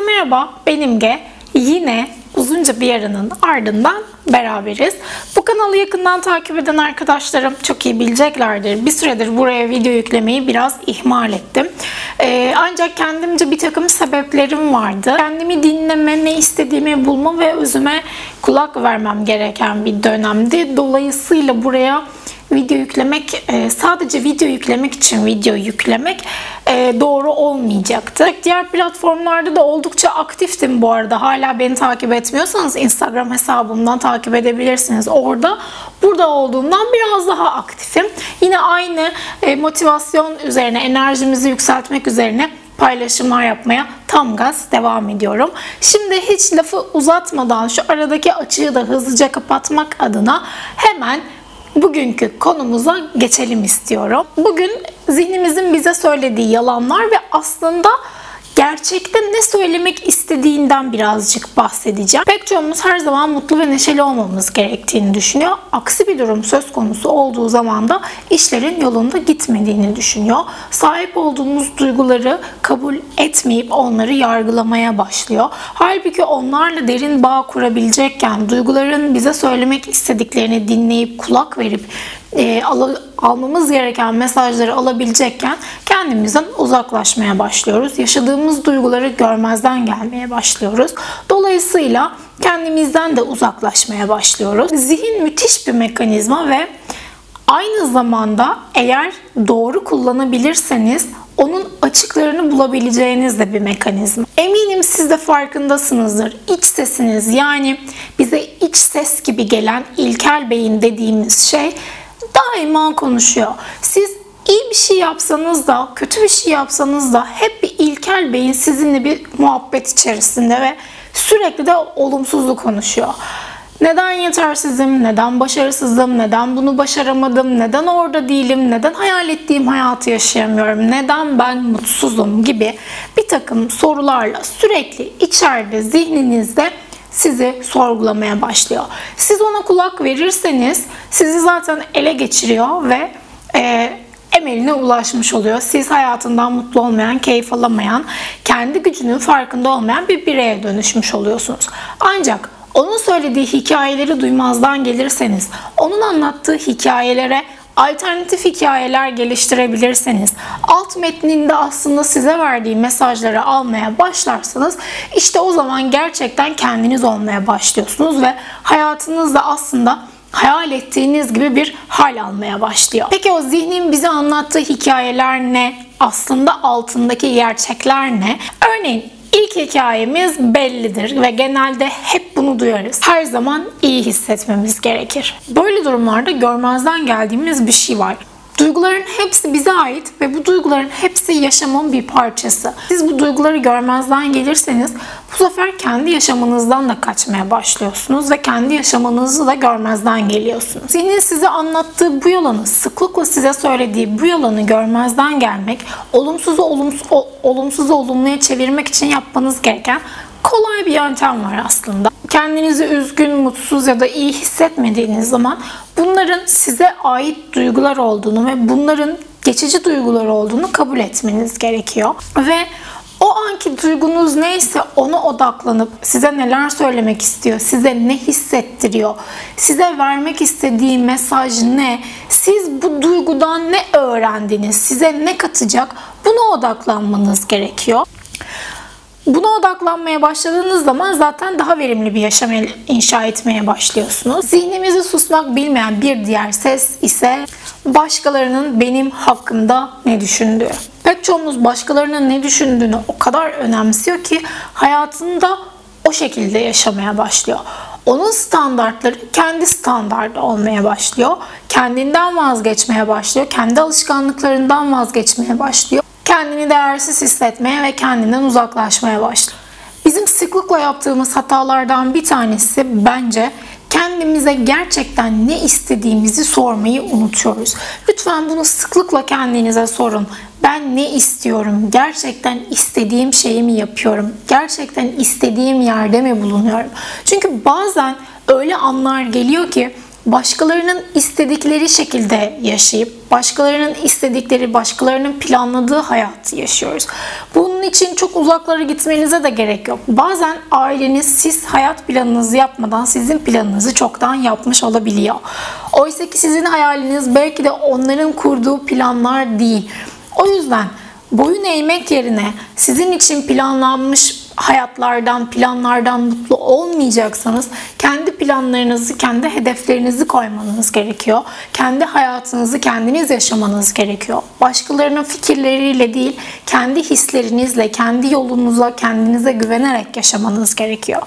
Herkese merhaba, ben İmge. Yine uzunca bir aranın ardından beraberiz. Bu kanalı yakından takip eden arkadaşlarım çok iyi bileceklerdir. Bir süredir buraya video yüklemeyi biraz ihmal ettim. Ancak kendimce bir takım sebeplerim vardı. Kendimi dinleme, ne istediğimi bulma ve özüme kulak vermem gereken bir dönemdi. Dolayısıyla buraya video yüklemek, sadece video yüklemek için video yüklemek doğru olmayacaktı. Diğer platformlarda da oldukça aktiftim bu arada. Hala beni takip etmiyorsanız Instagram hesabımdan takip edebilirsiniz. Orada, burada olduğumdan biraz daha aktifim. Yine aynı motivasyon üzerine, enerjimizi yükseltmek üzerine paylaşımlar yapmaya tam gaz devam ediyorum. Şimdi hiç lafı uzatmadan şu aradaki açığı da hızlıca kapatmak adına hemen bugünkü konumuza geçelim istiyorum. Bugün zihnimizin bize söylediği yalanlar ve aslında gerçekte ne söylemek istediğinden birazcık bahsedeceğim. Pek çoğumuz her zaman mutlu ve neşeli olmamız gerektiğini düşünüyor. Aksi bir durum söz konusu olduğu zaman da işlerin yolunda gitmediğini düşünüyor. Sahip olduğumuz duyguları kabul etmeyip onları yargılamaya başlıyor. Halbuki onlarla derin bağ kurabilecekken, duyguların bize söylemek istediklerini dinleyip kulak verip almamız gereken mesajları alabilecekken kendimizden uzaklaşmaya başlıyoruz. Yaşadığımız duyguları görmezden gelmeye başlıyoruz. Dolayısıyla kendimizden de uzaklaşmaya başlıyoruz. Zihin müthiş bir mekanizma ve aynı zamanda eğer doğru kullanabilirseniz onun açıklarını bulabileceğiniz de bir mekanizma. Eminim siz de farkındasınızdır. İç sesiniz, yani bize iç ses gibi gelen ilkel beyin dediğimiz şey daima konuşuyor. Siz iyi bir şey yapsanız da, kötü bir şey yapsanız da hep bir ilkel beyin sizinle bir muhabbet içerisinde ve sürekli de olumsuzluğu konuşuyor. Neden yetersizim, neden başarısızım, neden bunu başaramadım, neden orada değilim, neden hayal ettiğim hayatı yaşayamıyorum, neden ben mutsuzum gibi bir takım sorularla sürekli içeride, zihninizde sizi sorgulamaya başlıyor. Siz ona kulak verirseniz sizi zaten ele geçiriyor ve emeline ulaşmış oluyor. Siz hayatından mutlu olmayan, keyif alamayan, kendi gücünün farkında olmayan bir bireye dönüşmüş oluyorsunuz. Ancak onun söylediği hikayeleri duymazdan gelirseniz, onun anlattığı hikayelere alternatif hikayeler geliştirebilirseniz, alt metninde aslında size verdiği mesajları almaya başlarsanız, işte o zaman gerçekten kendiniz olmaya başlıyorsunuz ve hayatınızda aslında hayal ettiğiniz gibi bir hal almaya başlıyor. Peki o zihnin bize anlattığı hikayeler ne? Aslında altındaki gerçekler ne? Örneğin İlk hikayemiz bellidir ve genelde hep bunu duyarız. Her zaman iyi hissetmemiz gerekir. Böyle durumlarda görmezden geldiğimiz bir şey var. Duyguların hepsi bize ait ve bu duyguların hepsi yaşamın bir parçası. Siz bu duyguları görmezden gelirseniz bu sefer kendi yaşamınızdan da kaçmaya başlıyorsunuz ve kendi yaşamınızı da görmezden geliyorsunuz. Zihnin size anlattığı bu yalanı, sıklıkla size söylediği bu yalanı görmezden gelmek, olumsuzu olumluya çevirmek için yapmanız gereken kolay bir yöntem var aslında. Kendinizi üzgün, mutsuz ya da iyi hissetmediğiniz zaman bunların size ait duygular olduğunu ve bunların geçici duygular olduğunu kabul etmeniz gerekiyor. Ve o anki duygunuz neyse ona odaklanıp size neler söylemek istiyor, size ne hissettiriyor, size vermek istediği mesaj ne, siz bu duygudan ne öğrendiniz, size ne katacak, buna odaklanmanız gerekiyor. Buna odaklanmaya başladığınız zaman zaten daha verimli bir yaşam inşa etmeye başlıyorsunuz. Zihnimizi susmak bilmeyen bir diğer ses ise başkalarının benim hakkımda ne düşündüğü. Pek çoğumuz başkalarının ne düşündüğünü o kadar önemsiyor ki hayatında o şekilde yaşamaya başlıyor. Onun standartları kendi standardı olmaya başlıyor. Kendinden vazgeçmeye başlıyor. Kendi alışkanlıklarından vazgeçmeye başlıyor. Kendini değersiz hissetmeye ve kendinden uzaklaşmaya başlıyor. Bizim sıklıkla yaptığımız hatalardan bir tanesi bence kendimize gerçekten ne istediğimizi sormayı unutuyoruz. Lütfen bunu sıklıkla kendinize sorun. Ben ne istiyorum? Gerçekten istediğim şeyi mi yapıyorum? Gerçekten istediğim yerde mi bulunuyorum? Çünkü bazen öyle anlar geliyor ki başkalarının istedikleri şekilde yaşayıp, başkalarının istedikleri, başkalarının planladığı hayatı yaşıyoruz. Bunun için çok uzaklara gitmenize de gerek yok. Bazen aileniz siz hayat planınızı yapmadan sizin planınızı çoktan yapmış olabiliyor. Oysa ki sizin hayaliniz belki de onların kurduğu planlar değil. O yüzden boyun eğmek yerine sizin için planlanmış hayatlardan, planlardan mutlu olmayacaksanız kendi planlarınızı, kendi hedeflerinizi koymanız gerekiyor. Kendi hayatınızı kendiniz yaşamanız gerekiyor. Başkalarının fikirleriyle değil, kendi hislerinizle, kendi yolunuza, kendinize güvenerek yaşamanız gerekiyor.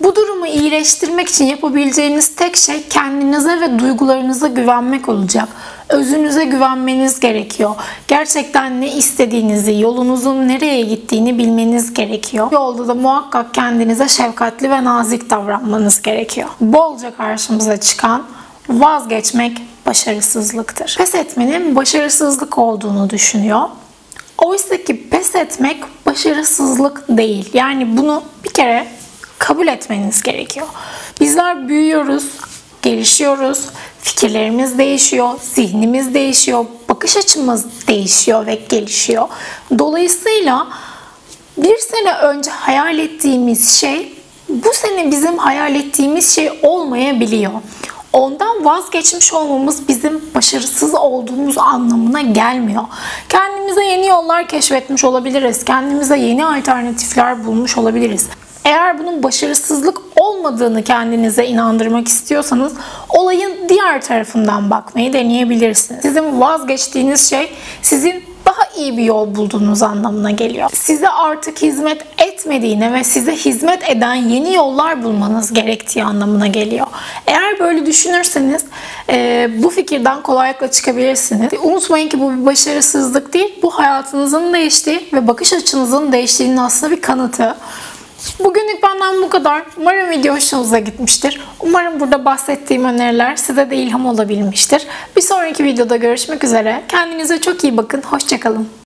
Bu durumu iyileştirmek için yapabileceğiniz tek şey kendinize ve duygularınıza güvenmek olacak. Özünüze güvenmeniz gerekiyor. Gerçekten ne istediğinizi, yolunuzun nereye gittiğini bilmeniz gerekiyor. Yolda da muhakkak kendinize şefkatli ve nazik davranmanız gerekiyor. Bolca karşımıza çıkan vazgeçmek başarısızlıktır. Pes etmenin başarısızlık olduğunu düşünüyor. Oysa ki pes etmek başarısızlık değil. Yani bunu bir kere kabul etmeniz gerekiyor. Bizler büyüyoruz, gelişiyoruz, fikirlerimiz değişiyor, zihnimiz değişiyor, bakış açımız değişiyor ve gelişiyor. Dolayısıyla bir sene önce hayal ettiğimiz şey, bu sene bizim hayal ettiğimiz şey olmayabiliyor. Ondan vazgeçmiş olmamız bizim başarısız olduğumuz anlamına gelmiyor. Kendimize yeni yollar keşfetmiş olabiliriz, kendimize yeni alternatifler bulmuş olabiliriz. Eğer bunun başarısızlık olmadığını kendinize inandırmak istiyorsanız olayın diğer tarafından bakmayı deneyebilirsiniz. Sizin vazgeçtiğiniz şey sizin daha iyi bir yol bulduğunuz anlamına geliyor. Size artık hizmet etmediğine ve size hizmet eden yeni yollar bulmanız gerektiği anlamına geliyor. Eğer böyle düşünürseniz bu fikirden kolaylıkla çıkabilirsiniz. Unutmayın ki bu bir başarısızlık değil, bu hayatınızın değiştiği ve bakış açınızın değiştiğinin aslında bir kanıtı. Bugünlük benden bu kadar. Umarım video hoşunuza gitmiştir. Umarım burada bahsettiğim öneriler size de ilham olabilmiştir. Bir sonraki videoda görüşmek üzere. Kendinize çok iyi bakın. Hoşça kalın.